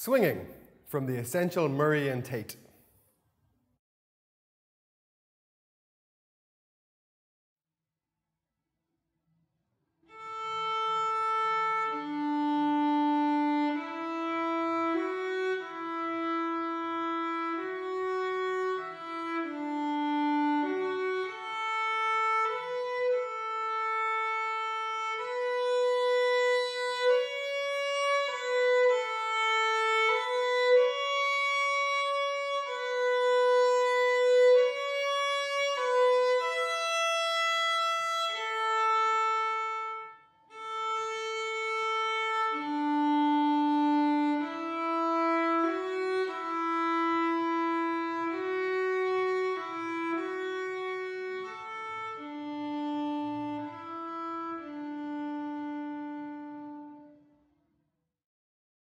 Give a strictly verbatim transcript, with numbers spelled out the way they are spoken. Swinging from The Essential Murray and Tate.